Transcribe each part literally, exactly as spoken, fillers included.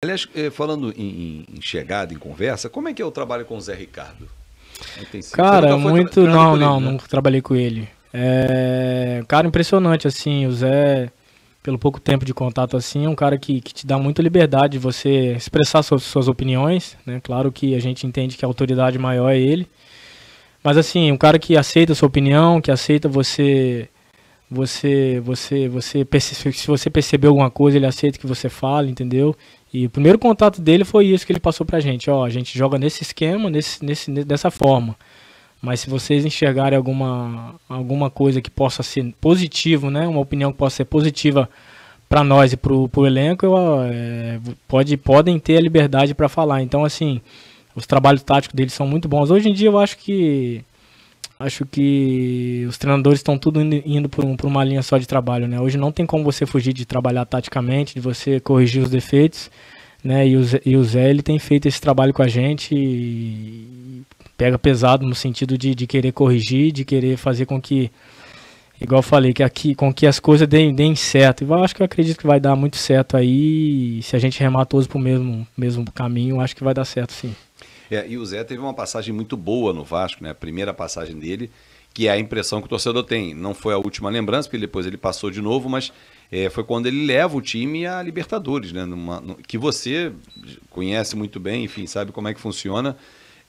Aliás, falando em, em chegada, em conversa, como é que é o trabalho com o Zé Ricardo? Cara, muito... Não, não, nunca trabalhei com ele. É... Cara, impressionante, assim, o Zé, pelo pouco tempo de contato, assim, é um cara que, que te dá muita liberdade de você expressar suas, suas opiniões, né? Claro que a gente entende que a autoridade maior é ele, mas, assim, um cara que aceita a sua opinião, que aceita você... Você, você, você, se você percebeu alguma coisa, ele aceita que você fale, entendeu? E o primeiro contato dele foi isso que ele passou pra gente. Ó, a gente joga nesse esquema, nesse, nesse, dessa forma. Mas se vocês enxergarem alguma, alguma coisa que possa ser positivo, né? Uma opinião que possa ser positiva pra nós e pro, pro elenco, eu, é, pode, podem ter a liberdade pra falar. Então, assim, os trabalhos táticos deles são muito bons. Hoje em dia eu acho que... Acho que os treinadores estão tudo indo, indo por, um, por uma linha só de trabalho, né? Hoje não tem como você fugir de trabalhar taticamente, de você corrigir os defeitos, né? E o Zé, e o Zé ele tem feito esse trabalho com a gente e pega pesado no sentido de, de querer corrigir, de querer fazer com que, igual eu falei, que aqui, com que as coisas deem, deem certo. E eu acho que eu acredito que vai dar muito certo aí. E se a gente remar todos para o mesmo, mesmo caminho, eu acho que vai dar certo, sim. É, e o Zé teve uma passagem muito boa no Vasco, né? A primeira passagem dele, que é a impressão que o torcedor tem. Não foi a última lembrança, porque depois ele passou de novo, mas é, foi quando ele leva o time a Libertadores, né? Numa, no, que você conhece muito bem, enfim, sabe como é que funciona.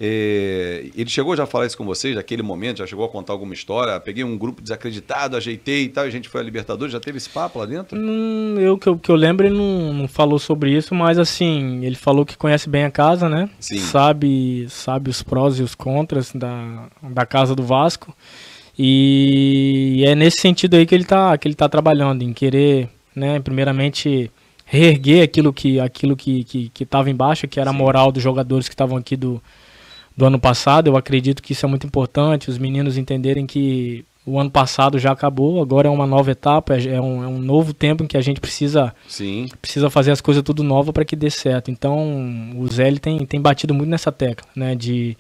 É, ele chegou já a falar isso com vocês, naquele momento, já chegou a contar alguma história? Peguei um grupo desacreditado, ajeitei e tal, e a gente foi a Libertadores, já teve esse papo lá dentro? Hum, eu, que eu que eu lembro, ele não, não falou sobre isso, mas assim, ele falou que conhece bem a casa, né? Sim. Sabe, sabe os prós e os contras da, da casa do Vasco, e é nesse sentido aí que ele tá, que ele tá trabalhando, em querer, né, primeiramente reerguer aquilo que aquilo que, que, que tava embaixo, que era a moral dos jogadores que estavam aqui do do ano passado. Eu acredito que isso é muito importante, os meninos entenderem que o ano passado já acabou, agora é uma nova etapa, é um, é um novo tempo em que a gente precisa, Sim. precisa fazer as coisas tudo nova para que dê certo. Então o Zé ele tem, tem batido muito nessa tecla, né, de,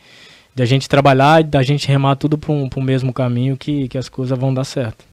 de a gente trabalhar, da gente remar tudo para um, para o mesmo caminho, que, que as coisas vão dar certo.